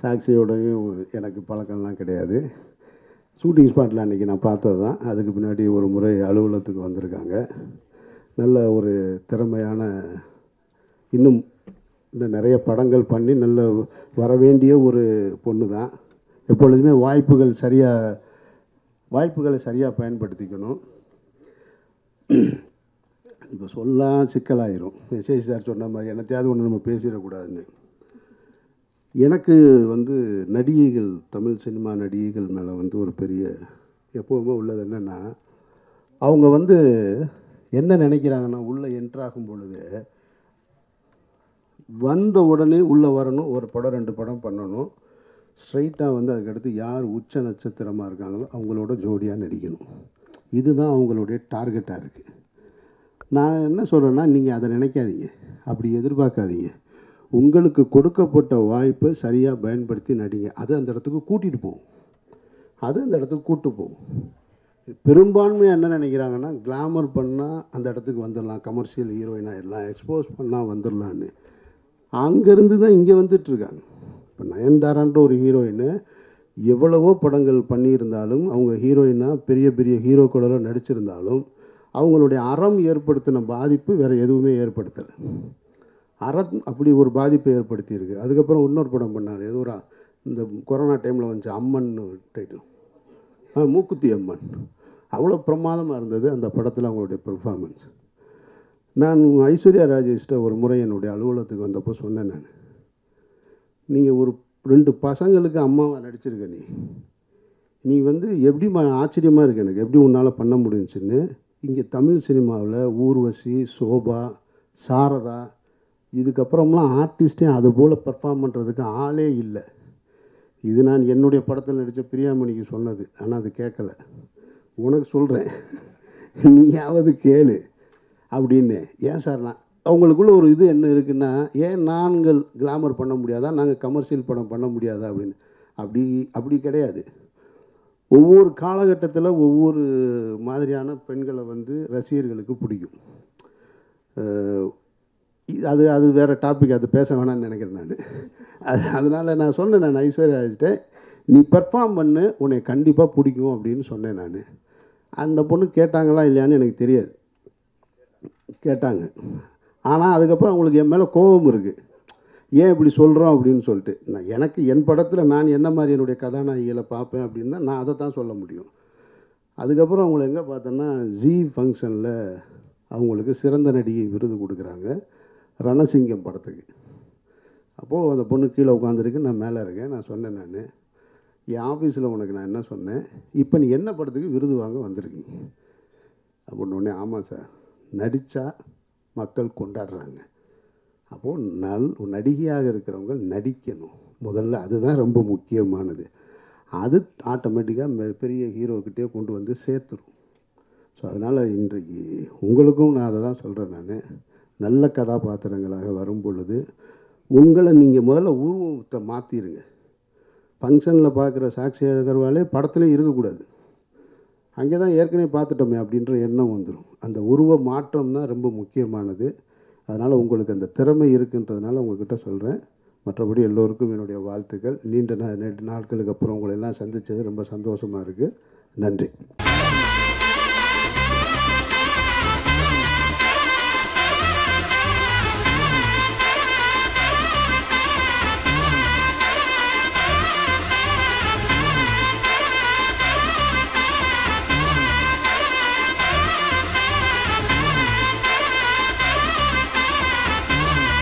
சாக்சியோடையும் எனக்கு பழக்கம்லாம் கிடையாது. ஷூட்டிங் ஸ்பாட்டில் அன்றைக்கி நான் பார்த்தது தான். அதுக்கு பின்னாடி ஒரு முறை அலுவலகத்துக்கு வந்திருக்காங்க. நல்ல ஒரு திறமையான, இன்னும் இந்த நிறைய படங்கள் பண்ணி நல்ல வரவேண்டிய ஒரு பொண்ணு தான். எப்பொழுதுமே வாய்ப்புகளை சரியாக பயன்படுத்திக்கணும். இப்போ சொல்லலாம் சிக்கலாயிரும். எஸ்ஏசி சார் சொன்ன மாதிரி என்னத்தையாவது ஒன்று நம்ம பேசிடக்கூடாதுன்னு. எனக்கு நடிகைகள், தமிழ் சினிமா நடிகைகள் மேலே ஒரு பெரிய எப்போவுமே உள்ளது என்னென்னா, அவங்க என்ன நினைக்கிறாங்கன்னா, உள்ளே என்ட்ராகும் பொழுது வந்த உடனே உள்ளே வரணும், ஒரு படம் 2 படம் பண்ணணும், ஸ்ட்ரைட்டாக அதுக்கடுத்து யார் உச்ச நட்சத்திரமாக இருக்காங்களோ அவங்களோட ஜோடியாக நடிக்கணும். இதுதான் அவங்களுடைய டார்கெட்டாக இருக்குது. நான் என்ன சொல்கிறேன்னா, நீங்கள் அதை நினைக்காதீங்க, அப்படி எதிர்பார்க்காதீங்க. உங்களுக்கு கொடுக்கப்பட்ட வாய்ப்பை சரியாக பயன்படுத்தி நடிங்க. அது அந்த இடத்துக்கு கூட்டிகிட்டு போகும். பெரும்பான்மையாக என்ன நினைக்கிறாங்கன்னா, கிளாமர் பண்ணால் அந்த இடத்துக்கு வந்துடலாம், கமர்ஷியல் ஹீரோயின் ஆகிடலாம், எக்ஸ்போஸ் பண்ணால் வந்துடலான்னு. அங்கேருந்து தான் இங்கே வந்துட்டுருக்காங்க. இப்போ நயன்தாரான்ற ஒரு ஹீரோயின்னு எவ்வளவோ படங்கள் பண்ணியிருந்தாலும், அவங்க ஹீரோயினாக பெரிய பெரிய ஹீரோக்களோட நடிச்சிருந்தாலும், அவங்களுடைய அறம் ஏற்படுத்தின பாதிப்பு வேறு எதுவுமே ஏற்படுத்தலை. அறம் அப்படி ஒரு பாதிப்பை ஏற்படுத்தியிருக்கு. அதுக்கப்புறம் இன்னொரு படம் பண்ணார், ஏதோ ஒரு இந்த கொரோனா டைமில் வந்துச்சு, அம்மன் டைட்டில், மூக்குத்தி அம்மன். அவ்வளோ பிரமாதமாக இருந்தது அந்த படத்தில் அவங்களுடைய பெர்ஃபார்மன்ஸ். நான் ஐஸ்வர்யா ராஜேஷ்ட ஒரு முறை என்னுடைய அலுவலகத்துக்கு வந்தப்போ சொன்னேன், நான் நீங்கள் ஒரு 2 பசங்களுக்கு அம்மாவை நடிச்சிருக்க, நீ எப்படிமா ஆச்சரியமாக இருக்கு எனக்கு, எப்படி உன்னால் பண்ண முடிஞ்சுன்னு. இங்கே தமிழ் சினிமாவில் ஊர்வசி, சோபா, சாரதா, இதுக்கப்புறம்லாம் ஆர்டிஸ்டே அதுபோல் பெர்ஃபார்ம் பண்ணுறதுக்கு ஆளே இல்லை. இது நான் என்னுடைய படத்தில் நடித்த பிரியாமணிக்கு சொன்னது. ஆனால் அது கேட்கலை. உனக்கு சொல்கிறேன், நீயாவது கேளு அப்படின்னு. ஏன் சார்? நான் அவங்களுக்குள்ள ஒரு இது என்ன இருக்குன்னா, ஏன் நாங்கள் கிளாமர் பண்ண முடியாதா, நாங்கள் கமர்ஷியல் படம் பண்ண முடியாதா அப்படின்னு. அப்படி கிடையாது. ஒவ்வொரு காலகட்டத்தில் ஒவ்வொரு மாதிரியான பெண்களை ரசிகர்களுக்கு பிடிக்கும். அது அது வேறு டாபிக், அது பேச வேணான்னு நினைக்கிறேன் நான். அதனால் நான் சொன்னேன், நான் ஐஸ்வர்யா ராஜேஷ்ட நீ பெர்ஃபார்ம் பண்ணு, உன்னை கண்டிப்பாக பிடிக்கும் அப்படின்னு சொன்னேன் நான். அந்த பொண்ணு கேட்டாங்களா இல்லையான்னு எனக்கு தெரியாது. கேட்டாங்க. ஆனால் அதுக்கப்புறம் அவங்களுக்கு என் மேலே கோபம் இருக்குது, ஏன் இப்படி சொல்கிறோம் அப்படின்னு சொல்லிட்டு. நான் எனக்கு என் படத்தில் நான் என்ன மாதிரி என்னுடைய கதாநாயகிகளை பார்ப்பேன் அப்படின்னா, நான் அதை தான் சொல்ல முடியும். அதுக்கப்புறம் அவங்கள எங்கே பார்த்தோன்னா, ஜி ஃபங்க்ஷனில் அவங்களுக்கு சிறந்த நடிகை விருது கொடுக்குறாங்க, ரணசிங்கம் படத்துக்கு. அப்போது அந்த பொண்ணு கீழே உட்காந்துருக்கு, நான் மேலே இருக்கேன். நான் சொன்னேன், நான் என் ஆஃபீஸில் உனக்கு நான் என்ன சொன்னேன், இப்போ நீ என்ன படத்துக்கு விருது வாங்க வந்திருக்கீங்க அப்படின்னு. உடனே ஆமாம் சார், நடித்தா மக்கள் கொண்டாடுறாங்க, அப்போது நடிகையாக இருக்கிறவங்க நடிக்கணும் முதல்ல, அதுதான் ரொம்ப முக்கியமானது. அது ஆட்டோமேட்டிக்காக பெரிய ஹீரோக்கிட்டே கொண்டு சேர்த்துடும். ஸோ அதனால் இன்றைக்கு உங்களுக்கும் நான் அதை தான் சொல்கிறேன், நான் நல்ல கதாபாத்திரங்களாக வரும் பொழுது உங்களை நீங்கள் முதல்ல உருவத்தை மாற்றிடுங்க. ஃபங்க்ஷனில் பார்க்குற சாக்ஷி அகர்வாலே படத்துலேயும் இருக்கக்கூடாது, அங்கே தான் ஏற்கனவே பார்த்துட்டோமே அப்படின்ற எண்ணம் வந்துடும். அந்த உருவ மாற்றம் தான் ரொம்ப முக்கியமானது. அதனால் உங்களுக்கு அந்த திறமை இருக்குன்றதுனால உங்கள்கிட்ட சொல்கிறேன். மற்றபடி எல்லோருக்கும் என்னுடைய வாழ்த்துக்கள். நீண்ட 2 நாட்களுக்கு அப்புறம் உங்களெல்லாம் சந்தித்தது ரொம்ப சந்தோஷமாக இருக்குது. நன்றி.